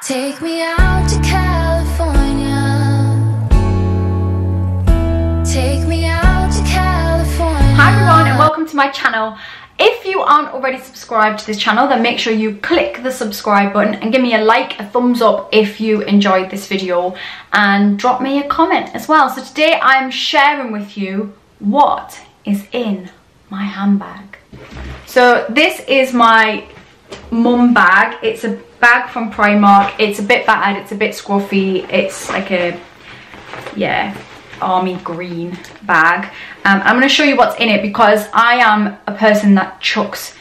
Take me out to California. Take me out to California. Hi everyone and welcome to my channel. If you aren't already subscribed to this channel, then make sure you click the subscribe button and give me a like, a thumbs up if you enjoyed this video, and drop me a comment as well. So today I'm sharing with you what is in my handbag. So this is my mum bag. It's a bag from Primark. It's a bit battered, it's a bit scruffy, it's like a, yeah, army green bag. I'm going to show you what's in it because I am a person that chucks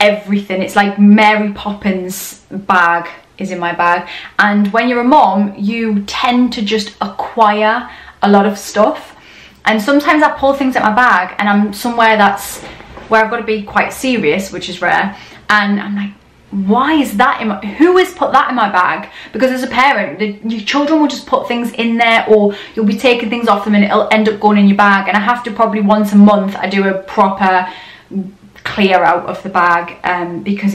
everything. It's like Mary Poppins bag is in my bag, and when you're a mom you tend to just acquire a lot of stuff, and sometimes I pull things out my bag and I'm somewhere that's where I've got to be quite serious, which is rare, and I'm like, why is that in my, who has put that in my bag? Because as a parent, your children will just put things in there, or you'll be taking things off them and it'll end up going in your bag. And I have to probably once a month I do a proper clear out of the bag, because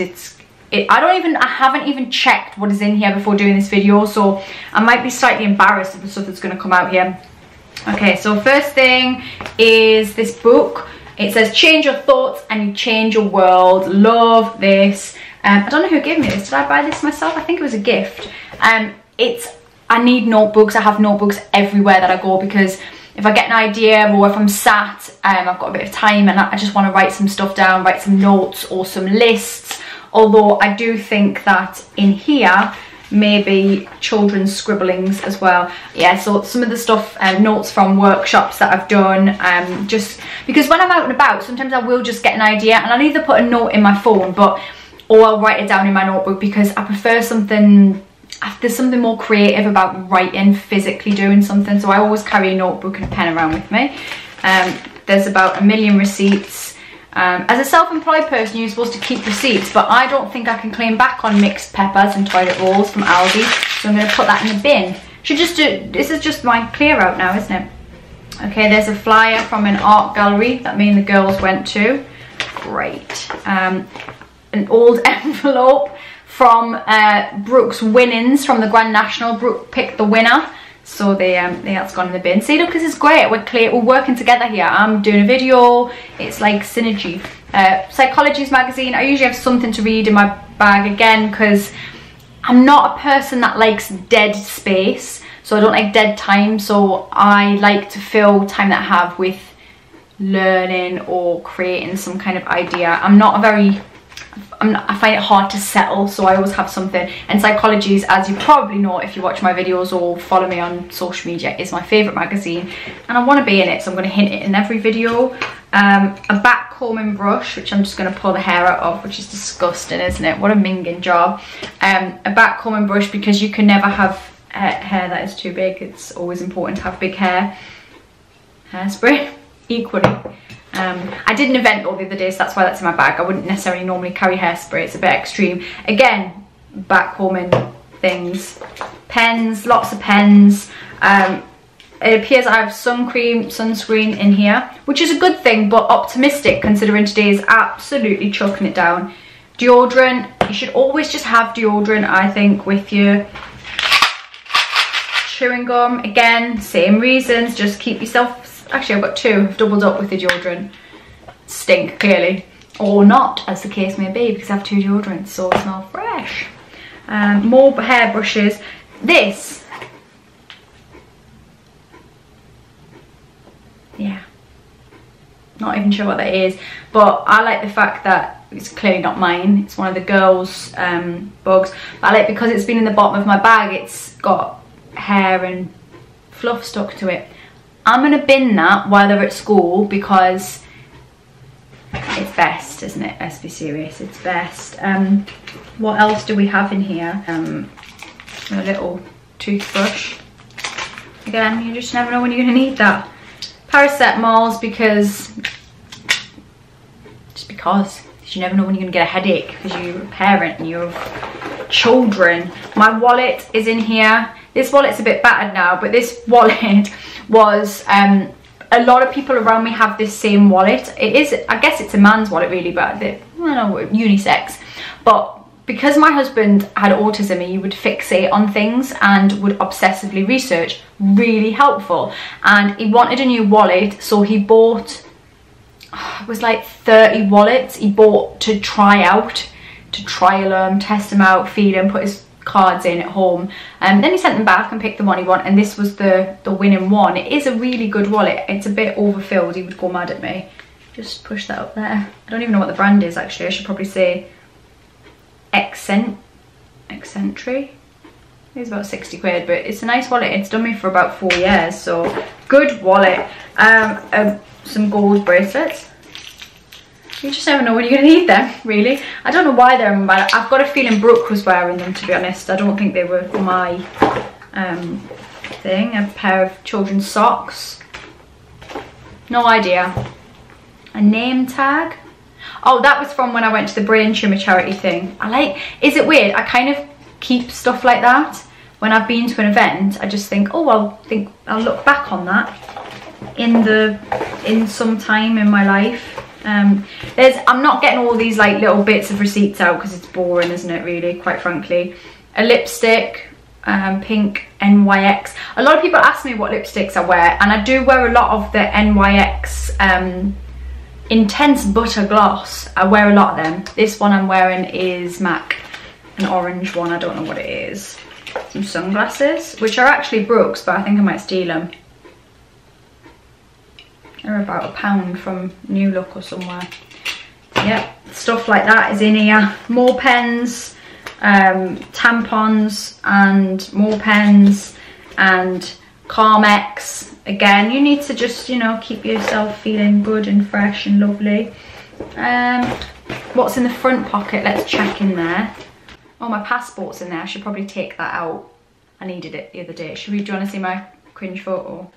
I haven't even checked what is in here before doing this video, so I might be slightly embarrassed of the stuff that's going to come out here. Okay, so first thing is this book. It says Change Your Thoughts and You Change Your World. Love this. I don't know who gave me this. Did I buy this myself? I think it was a gift. I need notebooks. I have notebooks everywhere that I go, because if I get an idea or if I'm sat, I've got a bit of time and I just want to write some stuff down, write some notes or some lists. Although I do think that in here, maybe children's scribblings as well. Yeah, so some of the stuff, notes from workshops that I've done, just because when I'm out and about, sometimes I will just get an idea and I'll either put a note in my phone, or I'll write it down in my notebook, because I prefer something, there's something more creative about writing, physically doing something, so I always carry a notebook and a pen around with me. There's about 1 million receipts. As a self-employed person, you're supposed to keep receipts, but I don't think I can claim back on mixed peppers and toilet rolls from Aldi, so I'm going to put that in the bin. This is just my clear out now, isn't it? Okay, there's a flyer from an art gallery that me and the girls went to. Great. An old envelope from Brooke's winnings from the Grand National. Brooke picked the winner, so that's gone in the bin. See, look, this is great. We're working together here. I'm doing a video. It's like synergy. Psychologies magazine. I usually have something to read in my bag again, because I'm not a person that likes dead space, so I don't like dead time. So I like to fill time that I have with learning or creating some kind of idea. I find it hard to settle, so I always have something. And Psychologies, as you probably know if you watch my videos or follow me on social media, is my favourite magazine, and I want to be in it, so I'm going to hint it in every video. A back comb and brush, which I'm just going to pull the hair out of, which is disgusting, isn't it? What a minging job. A back comb and brush, because you can never have hair that is too big. It's always important to have big hair. Hairspray, equally. I did an event all the other day, so that's why that's in my bag. I wouldn't necessarily normally carry hairspray, it's a bit extreme. Again, backcombing things. Pens, lots of pens. It appears I have sun cream, sunscreen in here, which is a good thing, but optimistic considering today is absolutely chucking it down. Deodorant, you should always just have deodorant, I think, with you. Chewing gum, again, same reasons, just keep yourself. Actually, I've got two. I've doubled up with the deodorant. Stink, clearly. Or not, as the case may be, because I have two deodorants, so it smells fresh. More hair brushes. This. Yeah. Not even sure what that is, but I like the fact that it's clearly not mine. It's one of the girls' bugs. But I like, because it's been in the bottom of my bag, it's got hair and fluff stuck to it. I'm going to bin that while they're at school, because it's best, isn't it? Let's be serious, it's best. What else do we have in here? A little toothbrush. Again, you just never know when you're going to need that. Paracetamols, because you never know when you're going to get a headache, because you're a parent and you're children. My wallet is in here. This wallet's a bit battered now, but this wallet was, a lot of people around me have this same wallet. It is, I guess it's a man's wallet really, but I don't know, unisex. But because my husband had autism, he would fixate on things and would obsessively research, really helpful. And he wanted a new wallet, so he bought, it was like 30 wallets he bought to try out, to trial them, test them out, feed them, put his cards in at home, and then he sent them back and picked the one he wanted, and this was the winning one. It is a really good wallet. It's a bit overfilled, he would go mad at me. Just push that up there. I don't even know what the brand is, actually. I should probably say Accentry. It's about 60 quid, but it's a nice wallet. It's done me for about 4 years, so good wallet. Some gold bracelets. You just never know when you're going to need them, really. I don't know why they're in my bag. I've got a feeling Brooke was wearing them, to be honest. I don't think they were my thing. A pair of children's socks. No idea. A name tag. Oh, that was from when I went to the brain tumour charity thing. Is it weird? I kind of keep stuff like that. When I've been to an event, I just think, oh, I'll look back on that in some time in my life. I'm not getting all these like little bits of receipts out because it's boring, isn't it, really, quite frankly. A lipstick, pink NYX. A lot of people ask me what lipsticks I wear, and I do wear a lot of the NYX Intense Butter Gloss. I wear a lot of them. This one I'm wearing is Mac, an orange one, I don't know what it is. Some sunglasses, which are actually Brooks, but I think I might steal them. They're about £1 from New Look or somewhere. Yep, stuff like that is in here. More pens, tampons, and more pens, and Carmex. Again, you need to just, you know, keep yourself feeling good and fresh and lovely. What's in the front pocket? Let's check in there. Oh, my passport's in there. I should probably take that out. I needed it the other day. Do you want to see my cringe photo?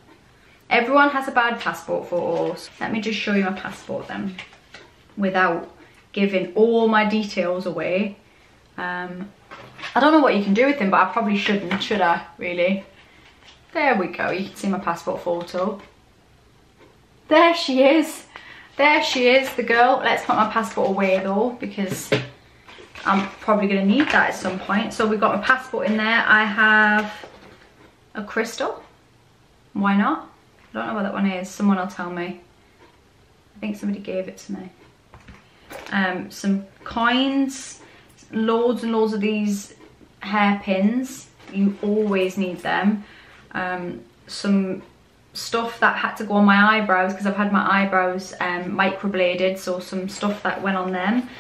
Everyone has a bad passport photo. Let me just show you my passport then, without giving all my details away. I don't know what you can do with them, but I probably shouldn't, should I, really? There we go, you can see my passport photo. There she is. There she is, the girl. Let's put my passport away though, because I'm probably gonna need that at some point. So we've got my passport in there. I have a crystal. Why not? I don't know what that one is. Someone will tell me. I think somebody gave it to me. Some coins, loads and loads of these hairpins. You always need them. Some stuff that had to go on my eyebrows because I've had my eyebrows microbladed, so some stuff that went on them.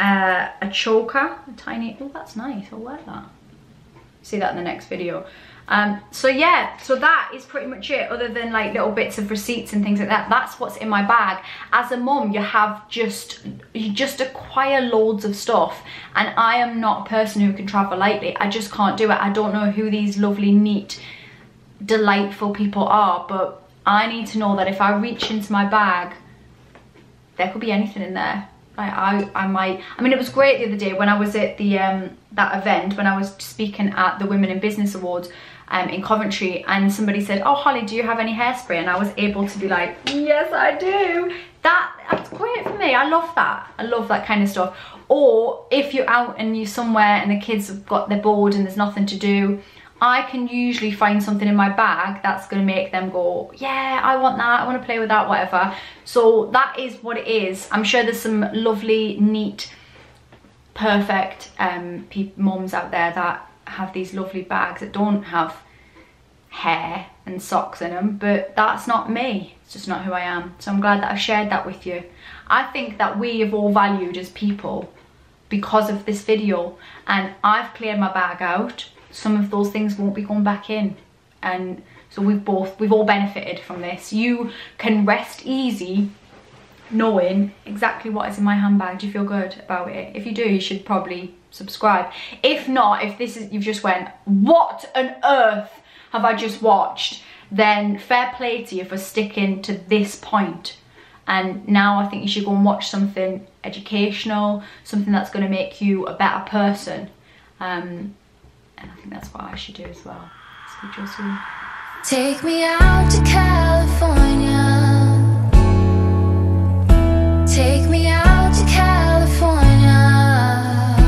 A choker, a tiny, oh that's nice, I'll wear that. See that in the next video. So yeah, so that is pretty much it, other than like little bits of receipts and things like that. That's what's in my bag. As a mum, you just acquire loads of stuff, and I am not a person who can travel lightly. I just can't do it. I don't know who these lovely, neat, delightful people are, but I need to know that if I reach into my bag, there could be anything in there. Like I mean, it was great the other day when I was at the that event, when I was speaking at the Women in Business Awards in Coventry, and somebody said, oh Holly, do you have any hairspray? And I was able to be like, yes I do. That's great for me. I love that. I love that kind of stuff. Or if you're out and you're somewhere and the kids have got, they're bored and there's nothing to do, I can usually find something in my bag that's going to make them go, yeah, I want that, I want to play with that, whatever. So that is what it is. I'm sure there's some lovely, neat, perfect mums out there that have these lovely bags that don't have hair and socks in them, but that's not me. It's just not who I am. So I'm glad that I've shared that with you. I think that we have all valued as people because of this video, and I've cleared my bag out. Some of those things won't be going back in, and so we've all benefited from this. You can rest easy knowing exactly what is in my handbag. Do you feel good about it? If you do, you should probably subscribe. If not, if this is, you've just went, what on earth have I just watched, then fair play to you for sticking to this point. And now I think you should go and watch something educational, something that's going to make you a better person. And I think that's what I should do as well. Speak to you soon. Take me out to California. Take me out.